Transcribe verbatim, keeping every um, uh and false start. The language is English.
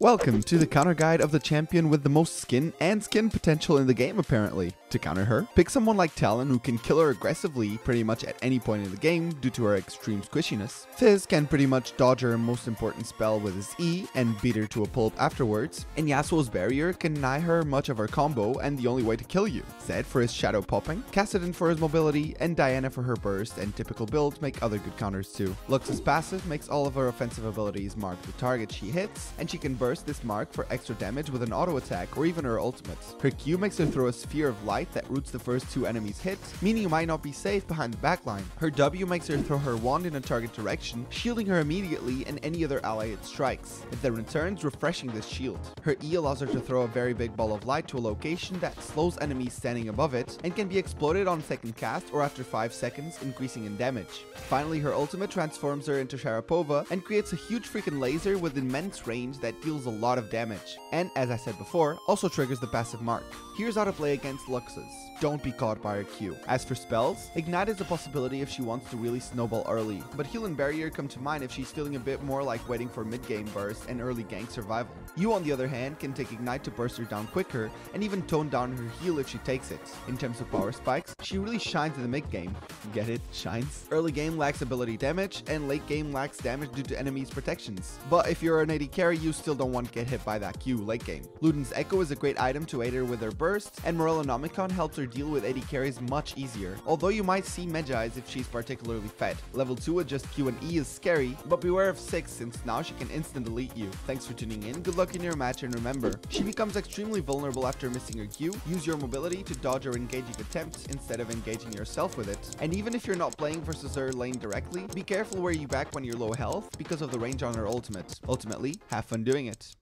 Welcome to the counter guide of the champion with the most skin and skin potential in the game apparently. To counter her, pick someone like Talon who can kill her aggressively pretty much at any point in the game due to her extreme squishiness. Fizz can pretty much dodge her most important spell with his E and beat her to a pulp afterwards, and Yasuo's barrier can deny her much of her combo and the only way to kill you. Zed for his shadow popping, Kassadin for his mobility, and Diana for her burst and typical build make other good counters too. Lux's passive makes all of her offensive abilities mark the target she hits, and she can burst this mark for extra damage with an auto attack or even her ultimates. Her Q makes her throw a sphere of light that roots the first two enemies hit, meaning you might not be safe behind the backline. Her W makes her throw her wand in a target direction, shielding her immediately and any other ally it strikes, it then returns refreshing this shield. Her E allows her to throw a very big ball of light to a location that slows enemies standing above it and can be exploded on second cast or after five seconds, increasing in damage. Finally, her ultimate transforms her into Sharapova and creates a huge freaking laser with immense range that deals a lot of damage, and as I said before, also triggers the passive mark. Here's how to play against Lux's. Don't be caught by her Q. As for spells, Ignite is a possibility if she wants to really snowball early, but Heal and Barrier come to mind if she's feeling a bit more like waiting for mid-game burst and early gank survival. You on the other hand can take Ignite to burst her down quicker and even tone down her heal if she takes it. In terms of power spikes, she really shines in the mid-game. Get it? Shines? Early game lacks ability damage and late game lacks damage due to enemies' protections, but if you're an A D carry you still don't want to get hit by that Q late game. Luden's Echo is a great item to aid her with her burst, and Morellonomicon helps her deal with A D carries much easier, although you might see Megize if she's particularly fed. Level two with just Q and E is scary, but beware of six since now she can instant elite you. Thanks for tuning in, good luck in your match, and remember, she becomes extremely vulnerable after missing her Q. Use your mobility to dodge her engaging attempts instead of engaging yourself with it, and even if you're not playing versus her lane directly, be careful where you back when you're low health because of the range on her ultimate. Ultimately, have fun doing it.